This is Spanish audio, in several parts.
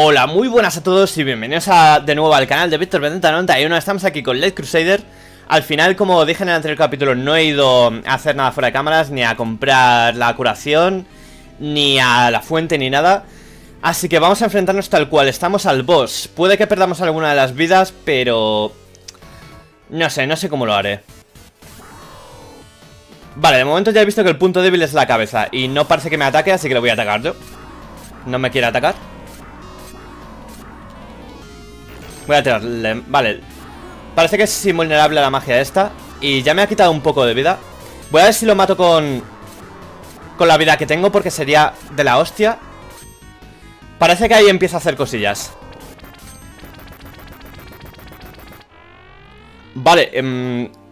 Hola, muy buenas a todos y bienvenidos de nuevo al canal de Víctor Vendetta91. Estamos aquí con Light Crusader. Al final, como dije en el anterior capítulo, no he ido a hacer nada fuera de cámaras, ni a comprar la curación, ni a la fuente, ni nada. Así que vamos a enfrentarnos tal cual, estamos al boss. Puede que perdamos alguna de las vidas, pero... No sé cómo lo haré. Vale, de momento ya he visto que el punto débil es la cabeza, y no parece que me ataque, así que lo voy a atacar yo. No me quiere atacar. Voy a tirarle, vale. Parece que es invulnerable a la magia esta, y ya me ha quitado un poco de vida. Voy a ver si lo mato con la vida que tengo, porque sería de la hostia. Parece que ahí empieza a hacer cosillas. Vale,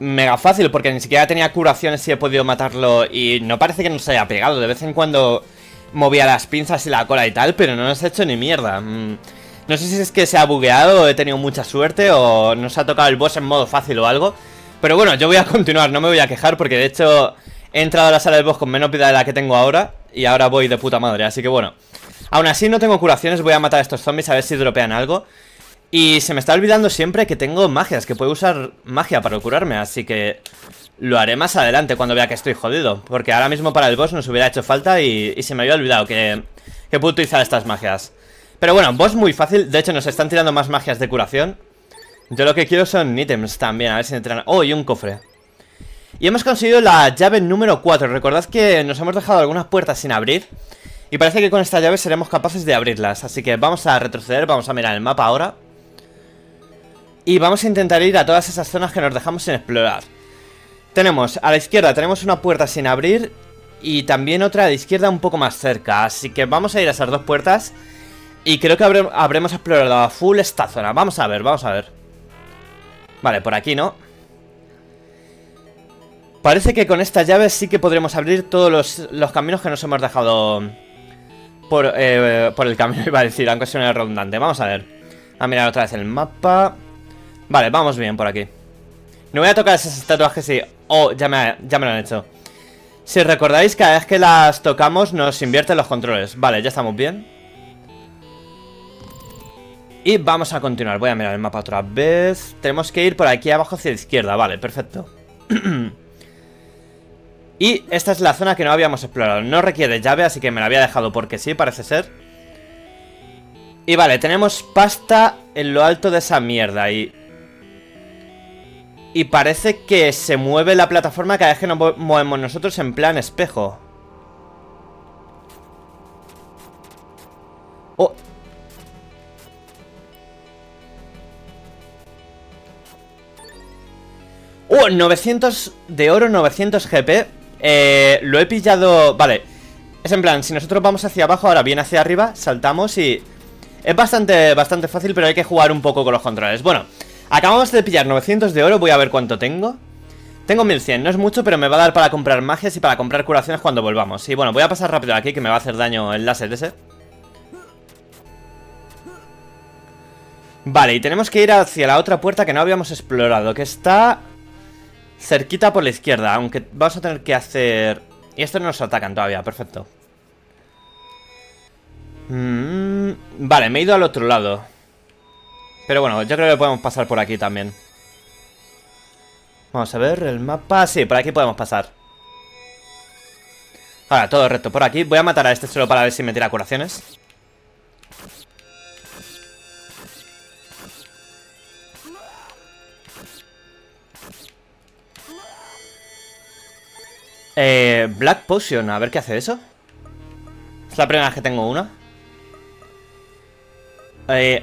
mega fácil, porque ni siquiera tenía curaciones y he podido matarlo. Y no parece que nos haya pegado. De vez en cuando movía las pinzas y la cola y tal, pero no nos ha hecho ni mierda. No sé si es que se ha bugueado, he tenido mucha suerte, o nos ha tocado el boss en modo fácil o algo. Pero bueno, yo voy a continuar, no me voy a quejar, porque de hecho he entrado a la sala del boss con menos vida de la que tengo ahora, y ahora voy de puta madre, así que bueno. Aún así no tengo curaciones, voy a matar a estos zombies a ver si dropean algo. Y se me está olvidando siempre que tengo magias, que puedo usar magia para curarme, así que lo haré más adelante cuando vea que estoy jodido. Porque ahora mismo para el boss nos hubiera hecho falta y se me había olvidado que puedo utilizar estas magias. Pero bueno, boss muy fácil. De hecho, nos están tirando más magias de curación. Yo lo que quiero son ítems también. A ver si me tiran... Oh, y un cofre. Y hemos conseguido la llave número 4. Recordad que nos hemos dejado algunas puertas sin abrir, y parece que con esta llave seremos capaces de abrirlas. Así que vamos a retroceder, vamos a mirar el mapa ahora, y vamos a intentar ir a todas esas zonas que nos dejamos sin explorar. Tenemos, a la izquierda tenemos una puerta sin abrir, y también otra a la izquierda un poco más cerca. Así que vamos a ir a esas dos puertas, y creo que habremos explorado a full esta zona. Vamos a ver. Vale, por aquí, ¿no? Parece que con esta llave sí que podremos abrir todos los caminos que nos hemos dejado por el camino, iba a decir, aunque suene redundante. Vamos a ver. A mirar otra vez el mapa. Vale, vamos bien por aquí. No voy a tocar esas estatuas que sí. Oh, ya me lo han hecho. Si recordáis, cada vez que las tocamos nos invierten los controles. Vale, ya estamos bien. Y vamos a continuar, voy a mirar el mapa otra vez. Tenemos que ir por aquí abajo hacia la izquierda, vale, perfecto. Y esta es la zona que no habíamos explorado. No requiere llave, así que me la había dejado porque sí, parece ser. Y vale, tenemos pasta en lo alto de esa mierda. Y parece que se mueve la plataforma cada vez que nos movemos nosotros en plan espejo. Oh... ¡Oh! 900 de oro, 900 GP. Lo he pillado... Vale. Es en plan, si nosotros vamos hacia abajo, ahora viene hacia arriba, saltamos y... Es bastante fácil, pero hay que jugar un poco con los controles. Bueno, acabamos de pillar 900 de oro, voy a ver cuánto tengo. Tengo 1100, no es mucho, pero me va a dar para comprar magias y para comprar curaciones cuando volvamos. Y bueno, voy a pasar rápido aquí, que me va a hacer daño el láser ese. Vale, y tenemos que ir hacia la otra puerta que no habíamos explorado, que está... cerquita por la izquierda, aunque vamos a tener que hacer... Y estos no nos atacan todavía, perfecto. Vale, me he ido al otro lado. Pero bueno, yo creo que podemos pasar por aquí también. Vamos a ver el mapa... Sí, por aquí podemos pasar. Ahora, todo recto por aquí. Voy a matar a este solo para ver si me tira curaciones. Black Potion, a ver qué hace eso. Es la primera vez que tengo una.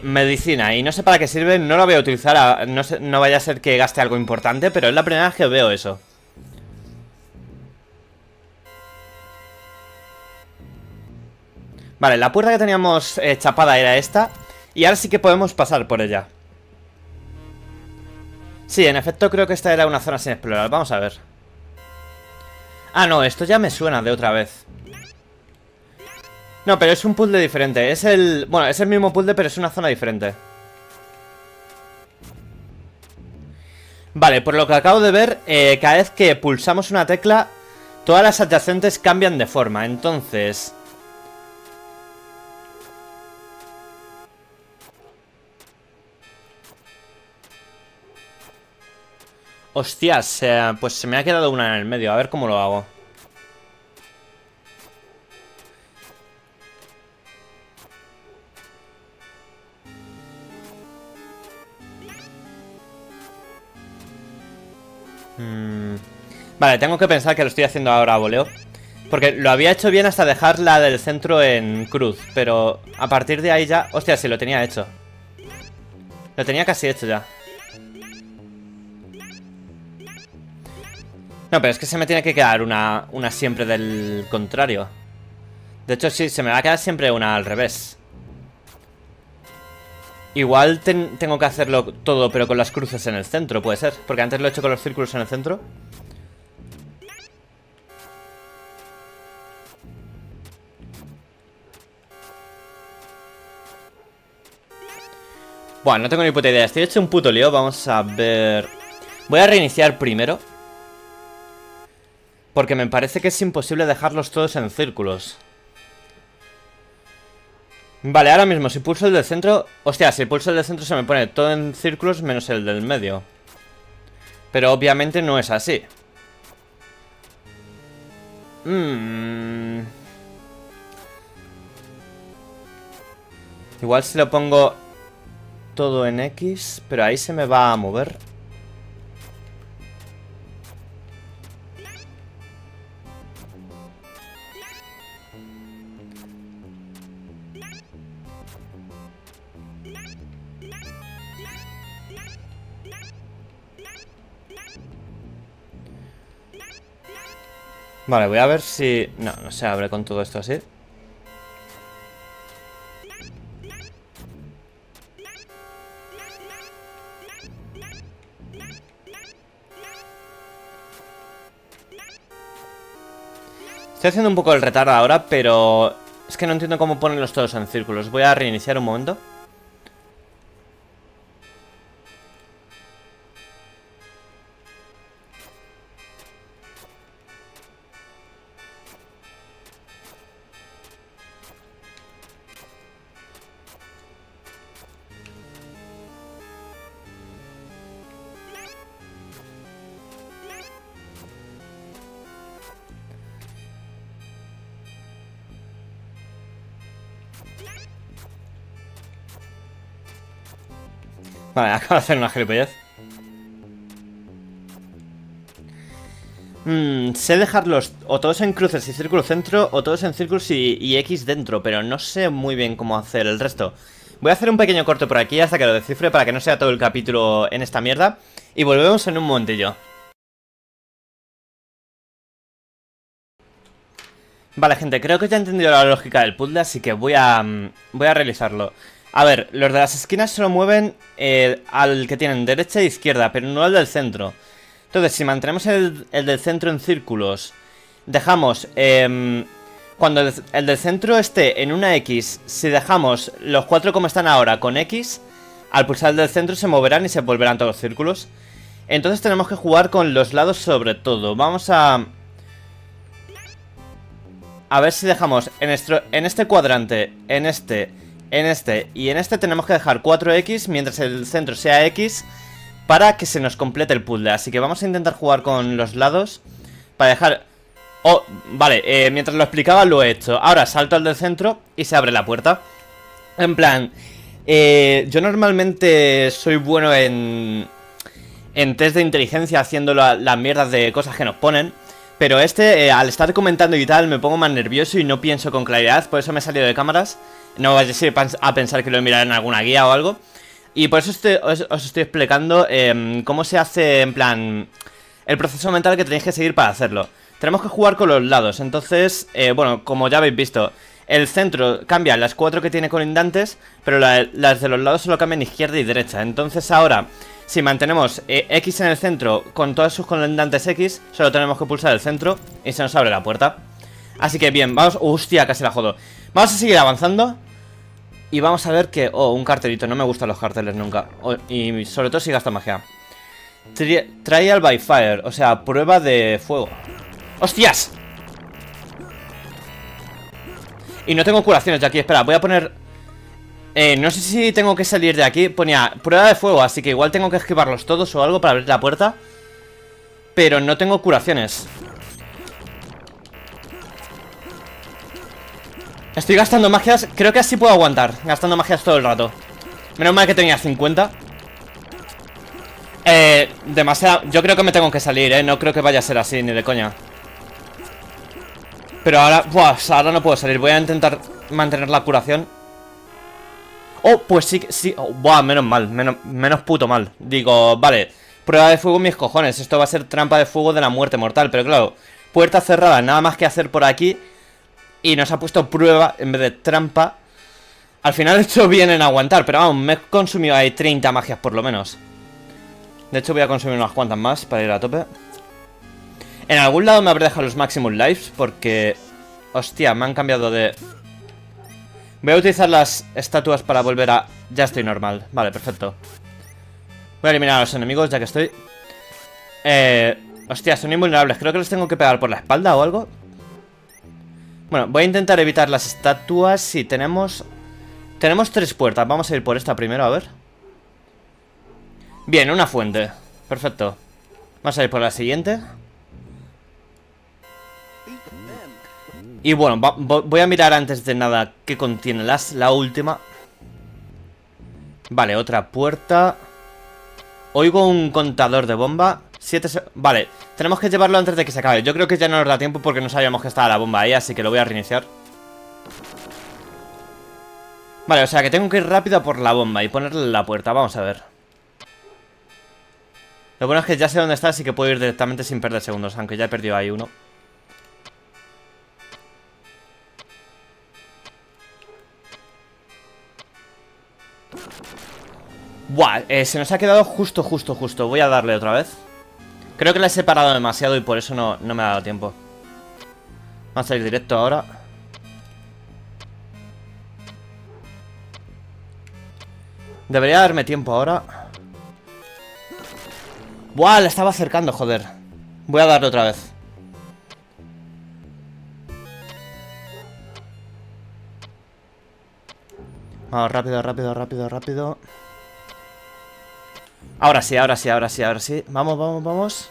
Medicina, y no sé para qué sirve, no la voy a utilizar, no sé, no vaya a ser que gaste algo importante, pero es la primera vez que veo eso. Vale, la puerta que teníamos chapada era esta, y ahora sí que podemos pasar por ella. Sí, en efecto creo que esta era una zona sin explorar, vamos a ver. Ah, no, esto ya me suena de otra vez. No, pero es un puzzle diferente. Bueno, es el mismo puzzle, pero es una zona diferente. Vale, por lo que acabo de ver, cada vez que pulsamos una tecla, todas las adyacentes cambian de forma. Entonces... Hostias, pues se me ha quedado una en el medio. A ver cómo lo hago. Vale, tengo que pensar que lo estoy haciendo ahora a voleo. Porque lo había hecho bien hasta dejar la del centro en cruz. Pero a partir de ahí ya... Hostia, sí, lo tenía hecho. Lo tenía casi hecho ya. No, pero es que se me tiene que quedar una siempre del contrario. De hecho, sí, se me va a quedar siempre una al revés. Igual tengo que hacerlo todo, pero con las cruces en el centro, puede ser. Porque antes lo he hecho con los círculos en el centro. Bueno, no tengo ni puta idea. Estoy hecho un puto lío. Vamos a ver... Voy a reiniciar primero. Porque me parece que es imposible dejarlos todos en círculos. Vale, ahora mismo si pulso el del centro... Hostia, si pulso el del centro se me pone todo en círculos menos el del medio. Pero obviamente no es así. Igual si lo pongo... todo en X, pero ahí se me va a mover. Vale, voy a ver si... No, no se abre con todo esto así. Estoy haciendo un poco el retardo ahora, pero es que no entiendo cómo ponerlos todos en círculos. Voy a reiniciar un momento. Vale, acabo de hacer una gilipollez. Sé dejarlos o todos en cruces y círculo centro, o todos en círculos y X dentro, pero no sé muy bien cómo hacer el resto. Voy a hacer un pequeño corte por aquí hasta que lo descifre para que no sea todo el capítulo en esta mierda. Y volvemos en un momentillo. Vale, gente, creo que ya he entendido la lógica del puzzle, así que voy a realizarlo. A ver, los de las esquinas se lo mueven al que tienen derecha e izquierda, pero no al del centro. Entonces, si mantenemos el del centro en círculos, dejamos... cuando el del centro esté en una X, si dejamos los cuatro como están ahora con X, al pulsar el del centro se moverán y se volverán todos los círculos. Entonces tenemos que jugar con los lados sobre todo. Vamos a... A ver si dejamos en este cuadrante, en este... En este y en este tenemos que dejar 4X mientras el centro sea X para que se nos complete el puzzle. Así que vamos a intentar jugar con los lados para dejar... Oh, vale, mientras lo explicaba lo he hecho. Ahora salto al del centro y se abre la puerta. En plan, yo normalmente soy bueno en test de inteligencia haciendo las mierdas de cosas que nos ponen. Pero al estar comentando y tal, me pongo más nervioso y no pienso con claridad. Por eso me he salido de cámaras. No vais a pensar que lo he mirado en alguna guía o algo. Y por eso os estoy explicando cómo se hace, en plan, el proceso mental que tenéis que seguir para hacerlo. Tenemos que jugar con los lados. Entonces, bueno, como ya habéis visto, el centro cambia las cuatro que tiene colindantes, pero las de los lados solo cambian izquierda y derecha. Entonces ahora, si mantenemos X en el centro con todas sus colindantes X, solo tenemos que pulsar el centro y se nos abre la puerta. Así que bien, vamos... Hostia, casi la jodo. Vamos a seguir avanzando. Y vamos a ver que... Oh, un cartelito. No me gustan los carteles nunca. Y sobre todo si gasta magia. Trial by fire. O sea, prueba de fuego. ¡Hostias! Y no tengo curaciones de aquí. Espera, voy a poner... no sé si tengo que salir de aquí. Ponía prueba de fuego. Así que igual tengo que esquivarlos todos o algo para abrir la puerta. pero no tengo curaciones. Estoy gastando magias. Creo que así puedo aguantar, gastando magias todo el rato. Menos mal que tenía 50. Demasiado. Yo creo que me tengo que salir, no creo que vaya a ser así, ni de coña. Pero ahora, pues, ahora no puedo salir. Voy a intentar mantener la curación. Oh, pues sí, sí. Oh, buah, menos mal, menos puto mal. Digo, vale, prueba de fuego mis cojones. Esto va a ser trampa de fuego de la muerte mortal. Pero claro, puerta cerrada, nada más que hacer por aquí. Y nos ha puesto prueba en vez de trampa. Al final he hecho bien en aguantar. Pero vamos, me he consumido ahí 30 magias por lo menos. De hecho voy a consumir unas cuantas más para ir a tope. En algún lado me habré dejado los maximum lives porque... hostia, me han cambiado de... Voy a utilizar las estatuas para volver a... Ya estoy normal, vale, perfecto. Voy a eliminar a los enemigos ya que estoy. Hostia, son invulnerables, creo que los tengo que pegar por la espalda o algo. Bueno, voy a intentar evitar las estatuas. Si tenemos... tenemos 3 puertas, vamos a ir por esta primero, a ver. Bien, una fuente, perfecto. Vamos a ir por la siguiente. Y bueno, voy a mirar antes de nada qué contiene la última. Vale, otra puerta. Oigo un contador de bomba. 7 segundos. Vale, tenemos que llevarlo antes de que se acabe. Yo creo que ya no nos da tiempo porque no sabíamos que estaba la bomba ahí, así que lo voy a reiniciar. Vale, o sea que tengo que ir rápido por la bomba y ponerle la puerta. Vamos a ver. Lo bueno es que ya sé dónde está, así que puedo ir directamente sin perder segundos, aunque ya he perdido ahí uno. Buah, se nos ha quedado justo. Voy a darle otra vez. Creo que la he separado demasiado y por eso no me ha dado tiempo. Vamos a ir directo ahora. Debería darme tiempo ahora. Buah, la estaba acercando, joder. Voy a darle otra vez. Vamos, rápido. Ahora sí. Vamos.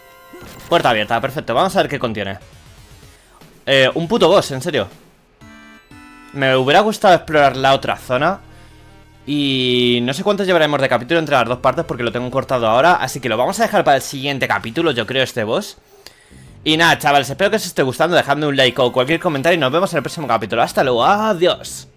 Puerta abierta, perfecto. Vamos a ver qué contiene. Un puto boss, en serio. Me hubiera gustado explorar la otra zona. Y no sé cuántos llevaremos de capítulo entre las dos partes porque lo tengo cortado ahora. Así que lo vamos a dejar para el siguiente capítulo, yo creo, este boss. Y nada, chavales, espero que os esté gustando. Dejadme un like o cualquier comentario y nos vemos en el próximo capítulo. Hasta luego, adiós.